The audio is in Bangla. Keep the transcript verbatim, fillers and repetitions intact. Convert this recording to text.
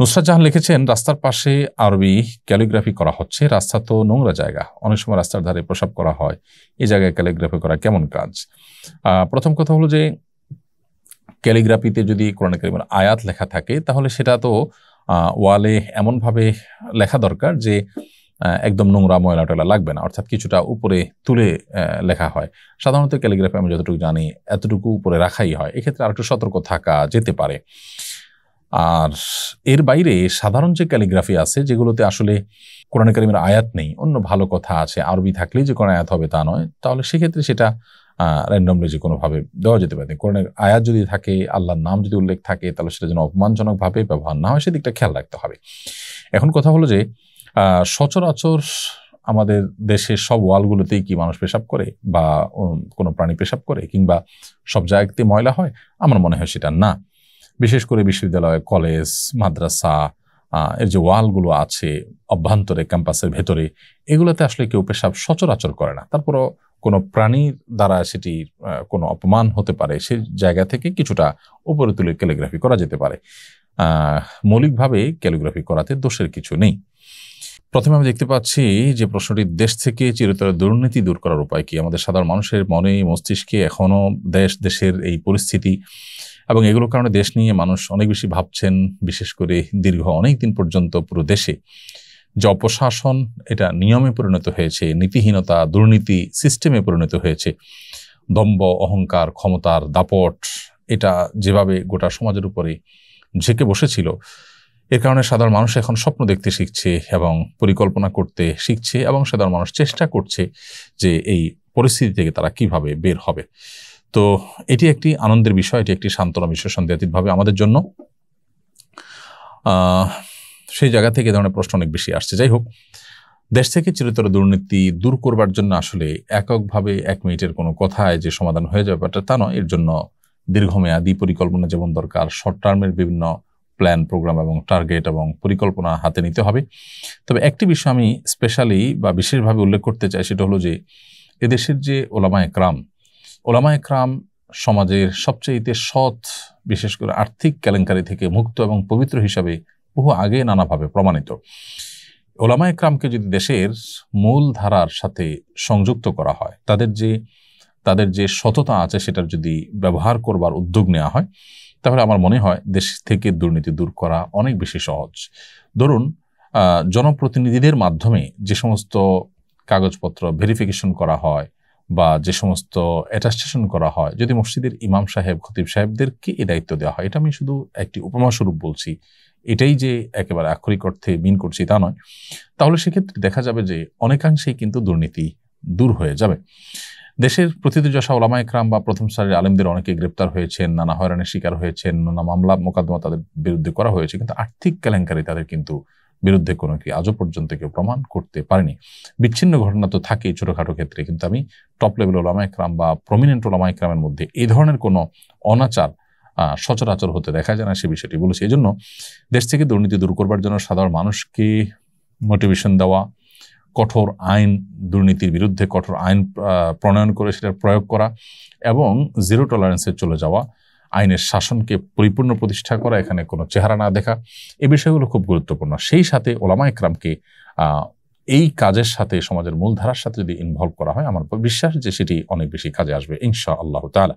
নুসরাত জাহান লিখেছেন, রাস্তার পাশে আরবি ক্যালিগ্রাফি করা হচ্ছে। রাস্তা তো নোংরা জায়গা, অনেক সময় রাস্তার ধারে প্রসাব করা হয়, এই জায়গায় ক্যালিগ্রাফি করা কেমন কাজ? প্রথম কথা হলো যে ক্যালিগ্রাফিতে যদি কোরআন কারিমের আয়াত লেখা থাকে তাহলে সেটা তো ওয়ালে এমনভাবে লেখা দরকার যে একদম নোংরা ময়লা টয়লা লাগবে না, অর্থাৎ কিছুটা উপরে তুলে লেখা হয়। সাধারণত ক্যালিগ্রাফি আমি যতটুকু জানি এতটুকু উপরে রাখাই হয়, এক্ষেত্রে আর একটু সতর্ক থাকা যেতে পারে। আর এর বাইরে সাধারণ যে ক্যালিগ্রাফি আছে যেগুলোতে আসলে কোরআন কারিমের আয়াত নেই, অন্য ভালো কথা আছে, আরবি থাকলেই যে কোন আয়াত হবে তা নয়, তাহলে সেক্ষেত্রে সেটা র্যান্ডমলি যে কোনোভাবে দেওয়া যেতে পারে। কোরআনের আয়াত যদি থাকে, আল্লাহর নাম যদি উল্লেখ থাকে, তাহলে সেটা যেন অপমানজনকভাবে ব্যবহার না হয় সেদিকটা খেয়াল রাখতে হবে। এখন কথা হলো যে সচরাচর আমাদের দেশের সব ওয়ালগুলোতেই কি মানুষ পেশাব করে বা কোনো প্রাণী পেশাব করে কিংবা সব জায়গাতে ময়লা হয়? আমার মনে হয় সেটা না। বিশেষ করে বিশ্ববিদ্যালয়, কলেজ, মাদ্রাসা এর যে ওয়ালগুলো আছে অভ্যন্তরে, ক্যাম্পাসের ভেতরে, এগুলোতে আসলে কেউ পেশাব সচরাচর করে না। তারপরও কোনো প্রাণীর দ্বারা সেটি কোনো অপমান হতে পারে, সে জায়গা থেকে কিছুটা উপরে তুলে ক্যালিগ্রাফি করা যেতে পারে। মৌলিকভাবে ক্যালিগ্রাফি করাতে দোষের কিছু নেই। প্রথমে আমি দেখতে পাচ্ছি যে প্রশ্নটি, দেশ থেকে চিরতরে দুর্নীতি দূর করার উপায় কি? আমাদের সাধারণ মানুষের মনে মস্তিষ্কে এখনও দেশ, দেশের এই পরিস্থিতি এবং এগুলোর কারণে দেশ নিয়ে মানুষ অনেক বেশি ভাবছেন। বিশেষ করে দীর্ঘ অনেক দিন পর্যন্ত পুরো দেশে যে অপশাসন, এটা নিয়মে পরিণত হয়েছে, নীতিহীনতা, দুর্নীতি সিস্টেমে পরিণত হয়েছে। দম্ভ, অহংকার, ক্ষমতার দাপট, এটা যেভাবে গোটা সমাজের উপরে ঝেঁকে বসেছিল, এর কারণে সাধারণ মানুষ এখন স্বপ্ন দেখতে শিখছে এবং পরিকল্পনা করতে শিখছে এবং সাধারণ মানুষ চেষ্টা করছে যে এই পরিস্থিতি থেকে তারা কিভাবে বের হবে। তো এটি একটি আনন্দের বিষয়, এটি একটি সান্ত্বনা বিষয় সন্দেহাতীতভাবে আমাদের জন্য। সেই জায়গা থেকে এ ধরনের প্রশ্ন অনেক বেশি আসছে। যাই হোক, দেশ থেকে চিরতরে দুর্নীতি দূর করবার জন্য আসলে এককভাবে এক মিনিটের কোনো কথায় যে সমাধান হয়ে যাবে ব্যাপারটা তা নয়। এর জন্য দীর্ঘমেয়াদী পরিকল্পনা যেমন দরকার, শর্ট টার্মের বিভিন্ন প্ল্যান, প্রোগ্রাম এবং টার্গেট এবং পরিকল্পনা হাতে নিতে হবে। তবে একটি বিষয় আমি স্পেশালি বা বিশেষভাবে উল্লেখ করতে চাই, সেটা হলো যে এদেশের যে ওলামা একরাম, ওলামা একরাম সমাজের সবচেয়ে সৎ, বিশেষ করে আর্থিক কেলেঙ্কারি থেকে মুক্ত এবং পবিত্র হিসাবে বহু আগে নানাভাবে প্রমাণিত। ওলামা একরামকে যদি দেশের মূল ধারার সাথে সংযুক্ত করা হয়, তাদের যে তাদের যে সততা আছে সেটার যদি ব্যবহার করবার উদ্যোগ নেওয়া হয়, তাহলে আমার মনে হয় দেশ থেকে দুর্নীতি দূর করা অনেক বেশি সহজ। ধরুন, জনপ্রতিনিধিদের মাধ্যমে যে সমস্ত কাগজপত্র ভেরিফিকেশন করা হয় বা যে সমস্ত অ্যাটাস্টেশন করা হয়, যদি মসজিদের ইমাম সাহেব, খতিব সাহেবদেরকে এই দায়িত্ব দেওয়া হয়, এটা আমি শুধু একটি উপমাস্বরূপ বলছি, এটাই যে একেবারে আক্ষরিক অর্থে মিন করছি তা নয়, তাহলে সেক্ষেত্রে দেখা যাবে যে অনেকাংশেই কিন্তু দুর্নীতি দূর হয়ে যাবে। দেশের প্রতিদিজশা ওলামা একরাম বা প্রথম সারির আলেমদের অনেকে গ্রেপ্তার হয়েছেন, নানা হয়রানির শিকার হয়েছেন, নানা মামলা মোকদ্দমা তাদের বিরুদ্ধে করা হয়েছে, কিন্তু আর্থিক কেলেঙ্কারি তাদের কিন্তু বিরুদ্ধে কোনো কি আজও পর্যন্ত কেউ প্রমাণ করতে পারেনি। বিচ্ছিন্ন ঘটনা তো থাকেই ছোটোখাটো ক্ষেত্রে, কিন্তু আমি টপ লেভেল ওলামা একরাম বা প্রমিনেন্ট ওলামা একরামের মধ্যে এই ধরনের কোনো অনাচার সচরাচর হতে দেখা যায় না, সে বিষয়টি বলেছি। এই জন্য দেশ থেকে দুর্নীতি দূর করবার জন্য সাধারণ মানুষকে মোটিভেশন দেওয়া, কঠোর আইন, দুর্নীতির বিরুদ্ধে কঠোর আইন প্রণয়ন করে সেটার প্রয়োগ করা এবং জিরো টলারেন্সে চলে যাওয়া, আইনের শাসনকে পরিপূর্ণ প্রতিষ্ঠা করা, এখানে কোনো চেহারা না দেখা, এই বিষয়গুলো খুব গুরুত্বপূর্ণ। সেই সাথে ওলামা একরামকে এই কাজের সাথে, সমাজের মূলধারার সাথে যদি ইনভলভ করা হয়, আমার বিশ্বাস যে সেটি অনেক বেশি কাজে আসবে ইনশা আল্লাহ তাআলা।